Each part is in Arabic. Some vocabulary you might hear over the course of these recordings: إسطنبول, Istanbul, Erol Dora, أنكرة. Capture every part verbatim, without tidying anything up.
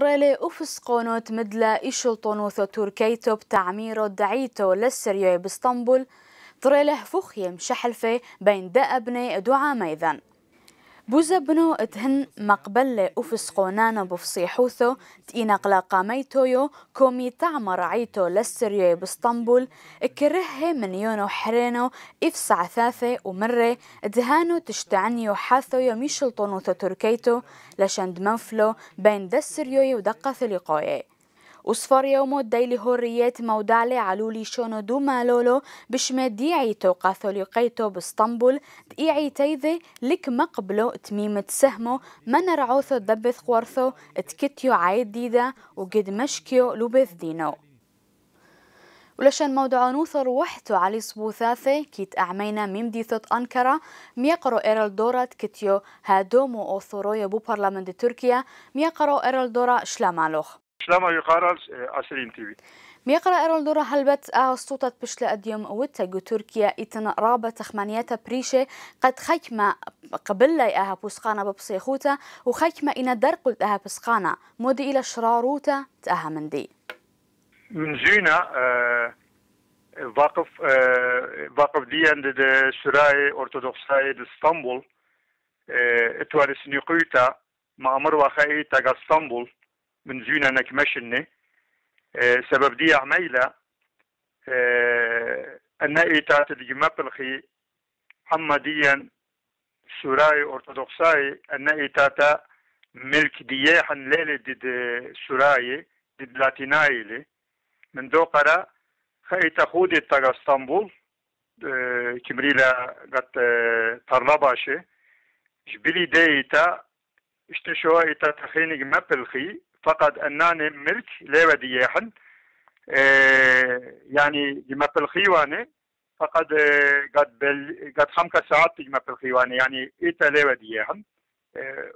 طريلي أفسقونوت مدلا إشلطونوثو تركيتو بتعميرو دعيتو للسريو باسطنبول طريلي فخيم شحلفي بين دأبني دعامي ذن بوزبنو اتهن مقبلة أفسقونانو بفصيحوثو تينقلا قاميتويو كومي تعمر عيتو للسريو باسطنبول اكرهه من يونو حرينو افسع ثاثي ومري دهانو تشتعنيو حاثو يميشلطونوثو تركيتو لشند منفلو بين دا السريو ودقة ثلقاية وصفر يومو دايلي هوريات مودالي علولي شونو دو مالولو بشما ديعيتو قاثوليقيتو باسطنبول ديعيتيذي لك مقبلو تميمة سهمو ما نرعوثو دبث خوارثو اتكتيو عيديدا وقد مشكيو لبث دينو ولشان موضوع نوثر وحتو علي صبوثاثي كيت أعمينا ميمديثوت أنكرة ميقرو إيرالدورا تكتيو هادومو أوثورويا بو برلمان تركيا ميقرو إيرالدورا شلامالوخ لما يقارل أسريم تي في. ميقرأ إيرالدورا هلبت أسطوطة بشلة أديم وتجو تركيا إتن رابة تخمانيات بريشة قد خيمة قبل لا إها بسقانة ببصيخوتا وخيمة إن درقل إها بسقانة مودي إلى شراروتا تأها من دي. من زينا واقف آه واقف آه دي عند الشراي أرثوذكساي إسطنبول آه توارس نقيتا مع مروة خي تجا إسطنبول. من زينا نكمشني أه سبب دي عميلة أه أن إيتات الجمبلخي حمديا سوراي أرثوذكساي أن إيتاتا ملك دياحا ليلة دد سوراي دد لاتينايلي من دوقرا خيتا خودي تاغا اسطنبول أه كمريلا قد طرلباشي جبلي ديتا اشتشوا إيتا تخيني جمبلخي فقد أنني ملك ليبا دياحن اه يعني جمب الخيواني فقد اه قد بل قد خمسة ساعات جمب الخيواني يعني إيتا ليبا دياحن اه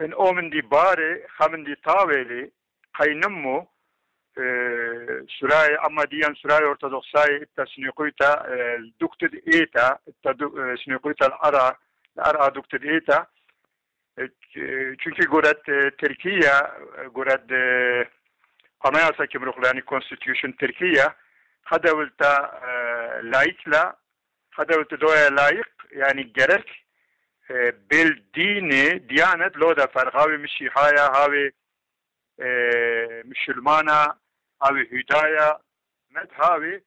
إن أومن دي باري خمن دي طاولي قينمو اه سراي أما ديان سراي أرثوذكساي إتا سنقويتا اه دكتد إيتا اه سنقويتا الأرى الأرى دكتد إيتا çünkü gurat Türkiye gurat anayasa kimruklani constitution Türkiye hadavulta layıkla hadavulta doya layık yani gerek beldini diyanet loda farhavi mishihaya havi müşülmana havi hüdaya medhavi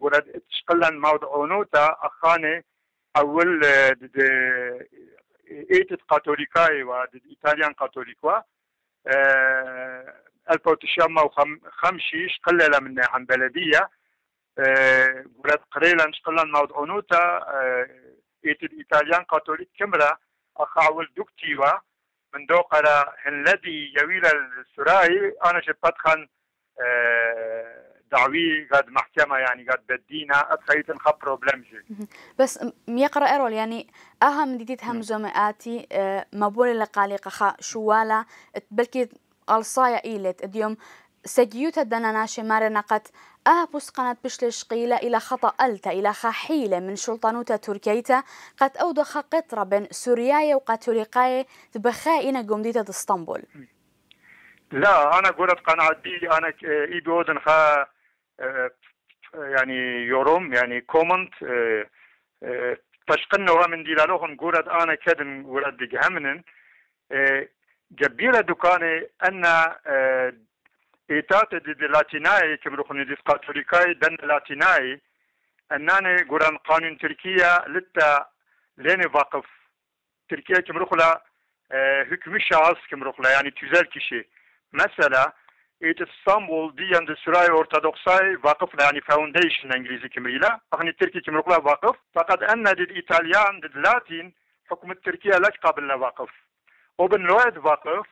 gurat işqillan mavduunuta akhane awul ايتت كاثوليكاي ودد ايطاليان كاثوليكوا ألف وتسعمية وخمسة وخمسين قللا من عن بلديه قرات قريلا قللا موضوعنوتا ايتت ايطاليان كاثوليك كمرا اخاول دوكتيوا من دوقرا الذي يويل السراي انا شبطخن دعوي قد محكمة يعني قد بدينا أتخيط نخب بروبلمجي بس ميقرأ إيرول يعني أهم ديت همزو مئاتي مبولي لقاليقة خا شوالا بلكي ألصايا إيلت اليوم سجيوتا دناناشي مارنقت أه بسقنت بشلش قيلة إلى خطأ ألتا إلى خا حيلة من شلطانوتا تركيتا قد أودخ قطرة بين سوريايا وقاتوليقايا تبخائنا قمديتا اسطنبول لا أنا قلت قناعتي أنا إيدي أودن خا يعني يوروم يعني كومنت تشقن ومن دلالهم قولت أنا كدن ولد جهمنن جبيرة دكاني أن إيتات دي لاتيناي كمروخني دي كاثوليكاي دن لاتيناي أنني قران قانون تركيا لتا لين واقف تركيا كمروخلا حكم الشعاص كمروخلا يعني تزال كشي مثلا إسطنبول دي عند سراي أرثوذكساي واقفنا يعني فاونديشن إنجليزي كمريلا أغني تركي كمرقلا واقف فقد أن دي الإيطاليان دي اللاتين حكومة تركيا لك قبلنا واقف وبن رواد واقف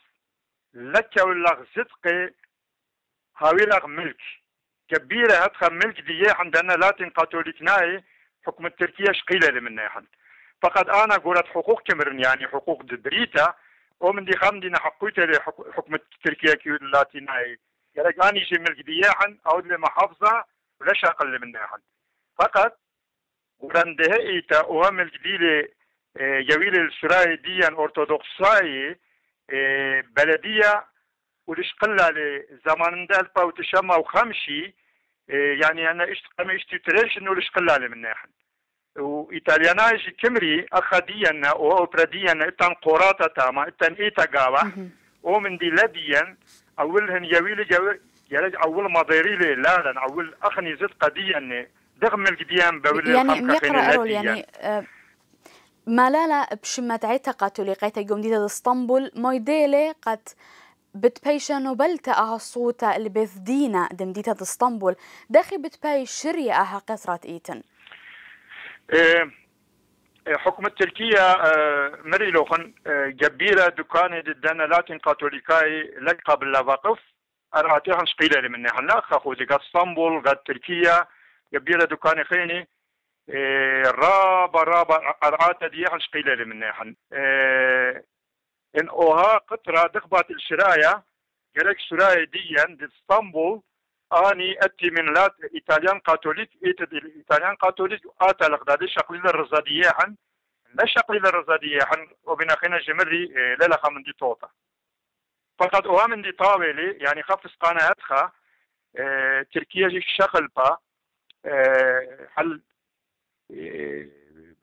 لك ولا زدقي هاويلغ ملك كبيرة هدخل ملك دي عندنا لاتين كاثوليكناي حكومة تركيا شقيلة من ناحن فقد أنا قولت حقوق كمرن يعني حقوق دريتا ومن دي خمدنا حقوته لحكومة تركيا كيود اللاتيناي يلك أني شي ملك دياحن أو لمحافظة ولاش أقل من ناحن فقط ورنده إيتا وها ملك ديلي يويل السراي ديان أرثوذكساي بلدية والشقلالي زماننا البا وتشمع وخمشي يعني أنا إشت قام إشتي تريش إنه الشقلالي من ناحن وإيطاليانا إيش كمري أخديا أو أبرديا إتن قراطة تاما إتن إيتا قاوة أو من دي لديا أولهن يويل جو يرج أول مضيري لي لا أول أخني زد قديا دغم القديان بولي القمقة يعني مالالا بشمة عيتا قاتولي قيتا يوم ديتا اسطنبول مويديلي قد بتبايشا نوبلتا اها الصوتا اللي بذدينا دم ديتا اسطنبول داخي بتباي شريا اها قصرة ايتن إيه حكم التركية مري لوخن جبيرة دكاني ددانا لاتن قاتوليكاي لك قبل لواقف اراتيها نشقيلة من نحن لا خاخوزي قد اسطنبول قد تركيا جبيرة دكاني خيني رابا رابا أرعات ديها شقيلة من ناحن إن أوها قطرة دخبات الشراية جريك شراية ديا دي اسطنبول آني أتي من لات إيطاليان كاثوليك إيتد الإيطاليان كاثوليك آتا لغدادي شقليلة الرزادية حن لا شقليلة الرزادية حن وبناخينا جمري للخا من دي طوطة فقد أوها من دي طاولي يعني خفص قناتها تركيا جيك شقلبا حل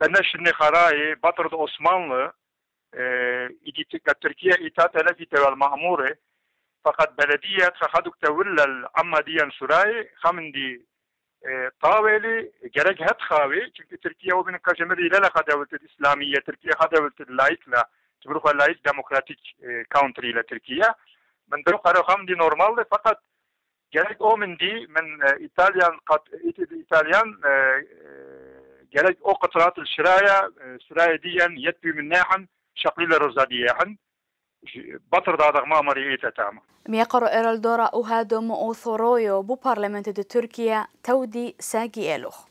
بنش النخراي بطرد عثمانلي تركيا إتاتا لفيتا والمعمورة فقد بلدية خدوك تولى العمة دي سراي خمن دي طاولي جرق هتخاوي تركيا وبن كاجمري لا خدولة الإسلامية تركيا خدولة اللايك لا تبروخ اللايك ديمقراطيك كونتري لتركيا من دروخ خمن دي نورمال فقط جرق أومن دي من إيطاليان قد إيطاليان جالج أو قطرات الشراية شراية ديا يتبي من ناحن شقليل الرزادية حن بطر دادا ما مريئة تاما ميقر إرالدورا أهادم أوثورويو بو بارلمنت دي تركيا تودي ساقي إلوخ